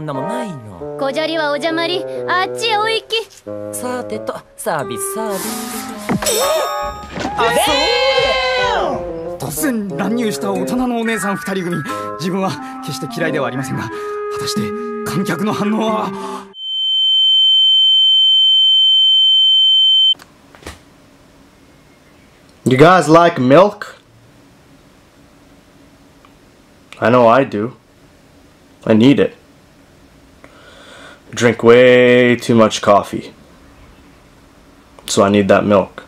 んなもんないの。小砂利はお邪魔り、あっちへお行き。さてと、サービスサービス。あ、そう。突然乱入した大人のお姉さん二人組。自分は決して嫌いではありませんが、果たして観客の反応は。You guys like milk? I know I do. I need it. Drink way too much coffee. So I need that milk.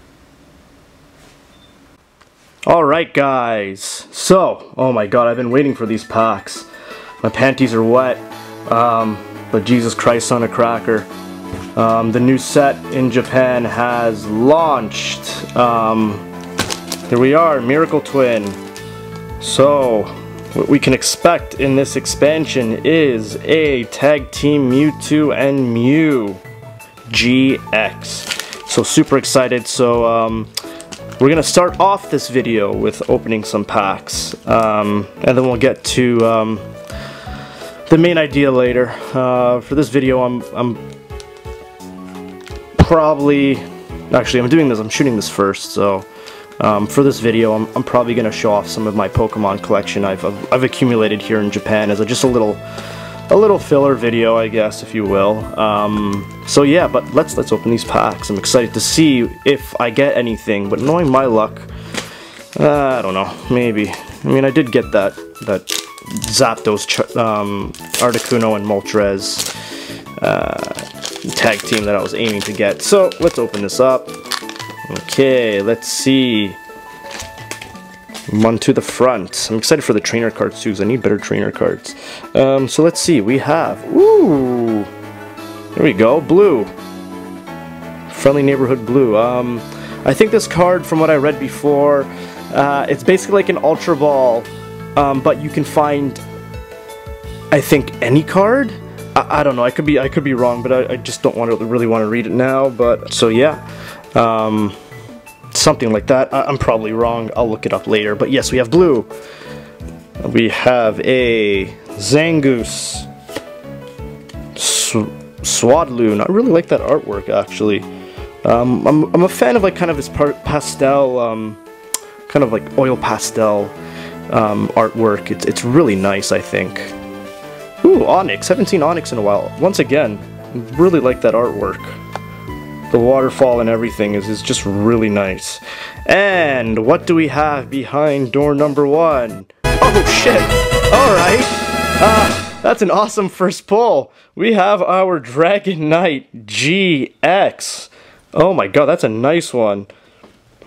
Alright guys. So, oh my god, I've been waiting for these packs. My panties are wet. But Jesus Christ on a cracker. The new set in Japan has launched. Here we are, Miracle Twin. So, what we can expect in this expansion is a tag team Mewtwo and Mew GX. So super excited. So we're gonna start off this video with opening some packs, and then we'll get to the main idea later. For this video, I'm shooting this first, so. For this video, I'm probably going to show off some of my Pokemon collection I've accumulated here in Japan as just a little filler video, I guess, if you will. So yeah, but let's open these packs. I'm excited to see if I get anything, but knowing my luck, I don't know, maybe. I mean, I did get that Zapdos, Articuno, and Moltres tag team that I was aiming to get. So let's open this up. Okay, let's see. One to the front. I'm excited for the trainer cards too, because I need better trainer cards. So let's see, we have... Ooh! There we go, blue. Friendly Neighborhood Blue. I think this card, from what I read before, it's basically like an Ultra Ball, but you can find, I think, any card? I don't know, I could be wrong, but I just don't really want to read it now, but... So yeah. Something like that. I'm probably wrong. I'll look it up later. But yes, we have blue. We have a Zangoose, Swadloon. I really like that artwork, actually. I'm a fan of like kind of his pastel, kind of like oil pastel artwork. It's really nice, I think. Ooh, Onyx. Haven't seen Onyx in a while. Once again, really like that artwork. The waterfall and everything is just really nice. And what do we have behind door number one? Oh shit! Alright! That's an awesome first pull! We have our Dragon Knight GX. Oh my god, that's a nice one.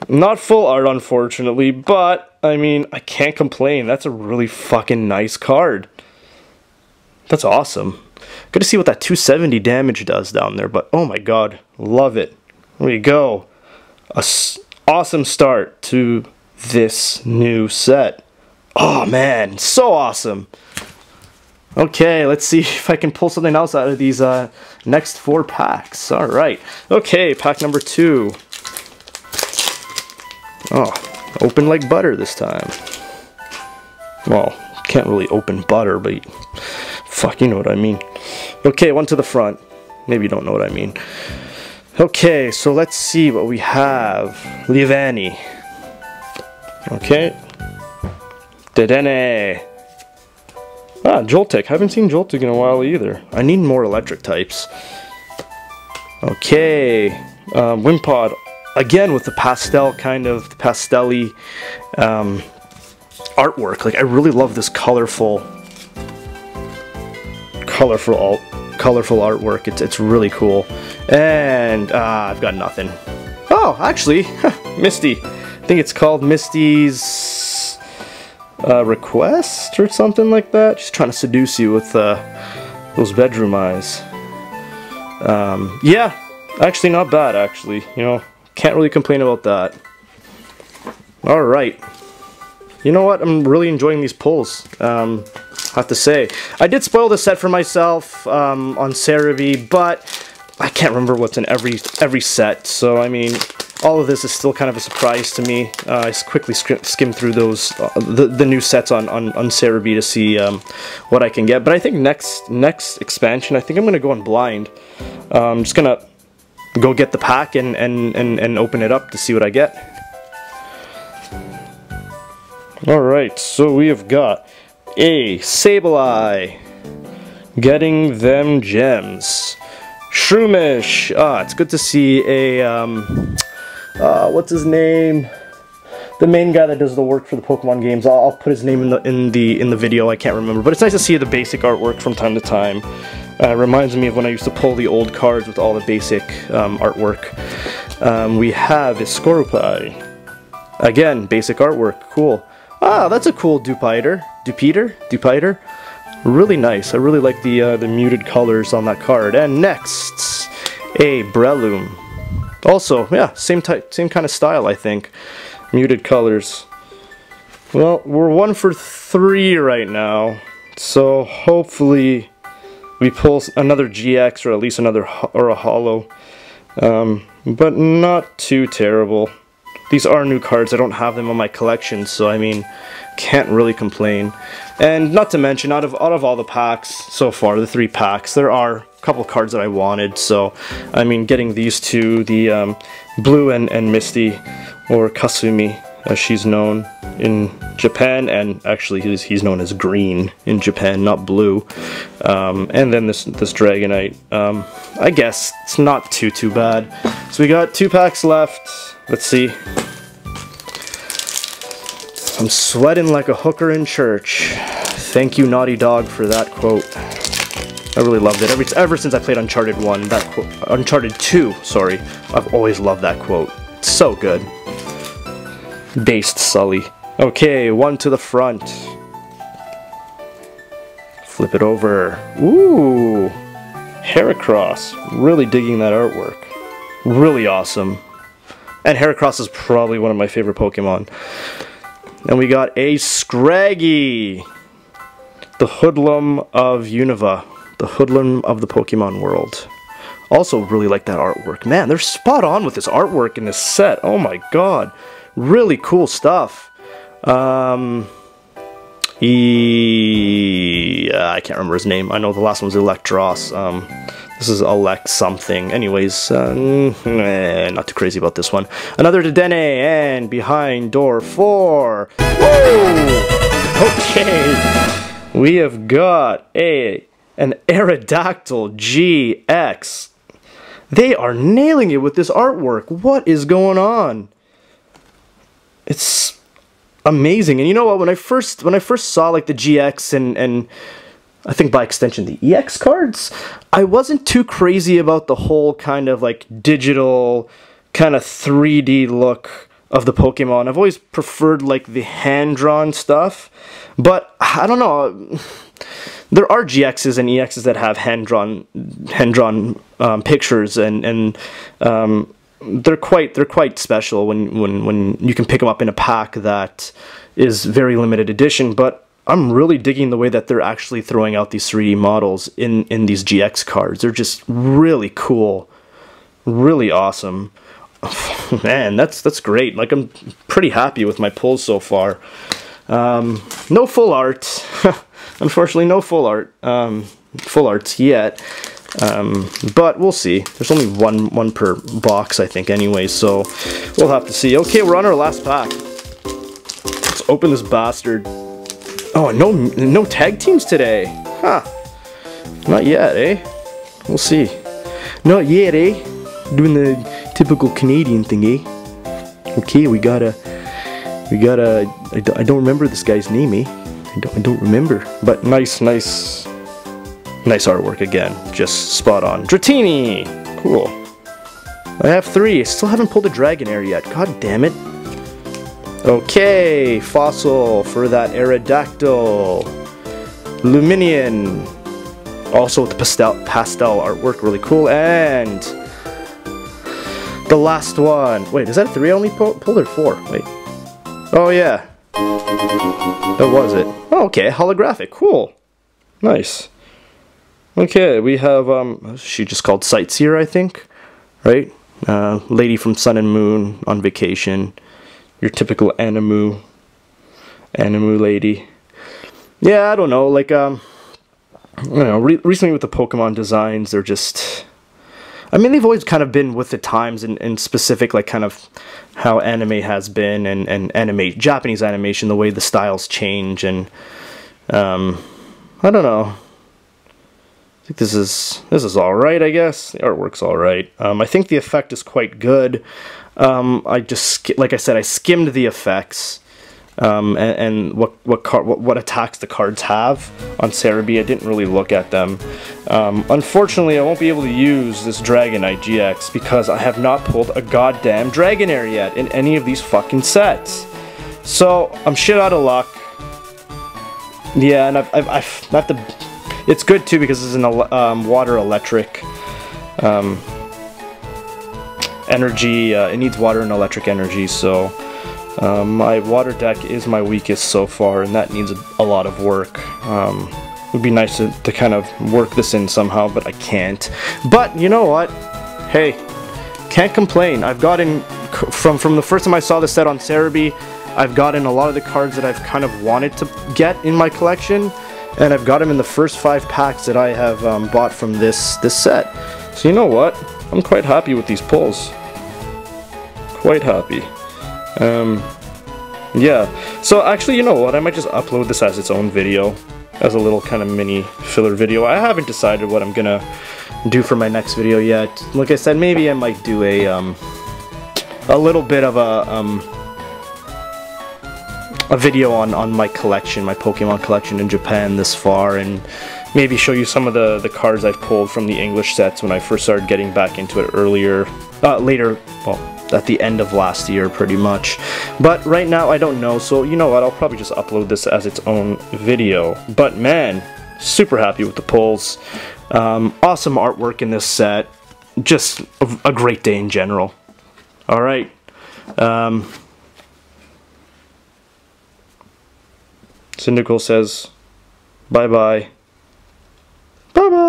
Not full art, unfortunately, but I mean, I can't complain. That's a really fucking nice card. That's awesome. Good to see what that 270 damage does down there, but oh my god, love it. There we go. Awesome start to this new set. Oh man, so awesome. Okay, let's see if I can pull something else out of these next four packs. Alright, okay, pack number two. Oh, open like butter this time. Well, can't really open butter, but... Fuck, you know what I mean. Okay, one to the front. Maybe you don't know what I mean. Okay, so let's see what we have. Livanny. Okay. Dedenne. Ah, Jolteon. Haven't seen Jolteon in a while either. I need more electric types. Okay. Wimpod. Again with the pastel kind of pastel-y artwork. Like, I really love this colorful artwork. It's really cool. And I've got nothing. Oh, actually, Misty. I think it's called Misty's Request or something like that. She's trying to seduce you with those bedroom eyes. Yeah, actually not bad, actually. You know, can't really complain about that. Alright. You know what? I'm really enjoying these pulls. Have to say, I did spoil the set for myself on Serebii, but I can't remember what's in every set. So I mean, all of this is still kind of a surprise to me. I quickly skimmed through those the new sets on Serebii to see what I can get. But I think next expansion, I think I'm gonna go on blind. I'm just gonna go get the pack and open it up to see what I get. All right, so we have got a Sableye, getting them gems. Shroomish. Ah, it's good to see a what's his name? The main guy that does the work for the Pokemon games. I'll put his name in the video. I can't remember, but it's nice to see the basic artwork from time to time. It reminds me of when I used to pull the old cards with all the basic artwork. We have a Scorbunny. Again, basic artwork. Cool. Ah, that's a cool Dupitar. Dupitar. Really nice. I really like the muted colors on that card. And next, a Breloom. Also, yeah, same kind of style, I think. Muted colors. Well, we're 1 for 3 right now, so hopefully we pull another GX or at least another or a holo, but not too terrible. These are new cards. I don't have them on my collection, so I mean, can't really complain. And not to mention, out of all the packs so far, the 3 packs, there are a couple cards that I wanted. So, I mean, getting these two, the blue and Misty, or Kasumi, as she's known in Japan, and actually he's known as Green in Japan, not Blue. And then this Dragonite. I guess it's not too bad. So we got 2 packs left. Let's see. I'm sweating like a hooker in church. Thank you, Naughty Dog, for that quote. I really loved it. Ever since I played Uncharted 1, that quote, Uncharted 2, sorry, I've always loved that quote. It's so good. Based Sully. Okay, 1 to the front. Flip it over. Ooh, Heracross. Really digging that artwork. Really awesome. And Heracross is probably one of my favorite Pokemon. And we got a Scraggy, the hoodlum of Unova, the hoodlum of the Pokemon world. Also really like that artwork. Man, they're spot on with this artwork in this set. Oh my god. Really cool stuff. I can't remember his name. I know the last one was Electros. This is Alex something. Anyways, not too crazy about this one. Another Dedenne, and behind door 4. Whoa! Okay. We have got an Aerodactyl GX. They are nailing it with this artwork. What is going on? It's amazing. And you know what? When I first saw like the GX and I think by extension the EX cards, I wasn't too crazy about the whole kind of like digital kind of 3D look of the Pokemon. I've always preferred like the hand-drawn stuff, but I don't know. There are GXs and EXs that have hand-drawn pictures, and they're quite special when you can pick them up in a pack that is very limited edition. But I'm really digging the way that they're actually throwing out these 3D models in these GX cards. They're just really cool, really awesome. Man, that's great. Like, I'm pretty happy with my pulls so far. No full art. Unfortunately, no full arts yet. But we'll see. There's only one per box, I think, anyway, so we'll have to see. Okay, we're on our last pack. Let's open this bastard. Oh, no tag teams today. Huh. Not yet, eh? We'll see. Not yet, eh? Doing the typical Canadian thing, eh? Okay, we got a I don't remember this guy's name, eh? I don't remember. But nice artwork again. Just spot on. Dratini! Cool. I have 3. I still haven't pulled a Dragonair yet. God damn it. Okay, fossil for that Aerodactyl. Luminion. Also with the pastel artwork, really cool. And the last one. Wait, is that 3 I only pulled or 4? Wait. Oh yeah. That was it. Oh, okay, holographic, cool. Nice. Okay, we have she just called Sightseer, I think. Right? lady from Sun and Moon on vacation, your typical animu lady. Yeah, I don't know, like, I don't know, recently with the Pokemon designs, they're just, I mean, they've always kind of been with the times, and specific, like, kind of how anime has been, and animate, Japanese animation, the way the styles change, and, I don't know. I think this is alright, I guess. The artwork's alright. I think the effect is quite good. I just, like I said, I skimmed the effects, and what attacks the cards have on Serebii. I didn't really look at them. Unfortunately, I won't be able to use this Dragon Knight GX because I have not pulled a goddamn Dragonair yet in any of these fucking sets. So I'm shit out of luck. Yeah, and I've not the. It's good too because it's an water electric energy. It needs water and electric energy, so my water deck is my weakest so far, and that needs a lot of work. It would be nice to kind of work this in somehow, but I can't. But you know what? Hey, can't complain. I've gotten from the first time I saw this set on Serebii, I've gotten a lot of the cards that I've kind of wanted to get in my collection, and I've got them in the first 5 packs that I have bought from this set. So you know what? I'm quite happy with these pulls. Quite happy. Yeah. So actually, you know what? I might just upload this as its own video, as a little kind of mini filler video. I haven't decided what I'm gonna do for my next video yet. Like I said, maybe I might do a little bit of a video on my collection, my Pokemon collection in Japan this far, and maybe show you some of the cards I've pulled from the English sets when I first started getting back into it at the end of last year, pretty much. But right now, I don't know, so you know what, I'll probably just upload this as its own video. But man, super happy with the pulls. Awesome artwork in this set. Just a great day in general. Alright. Syndical says, bye-bye. Bye-bye.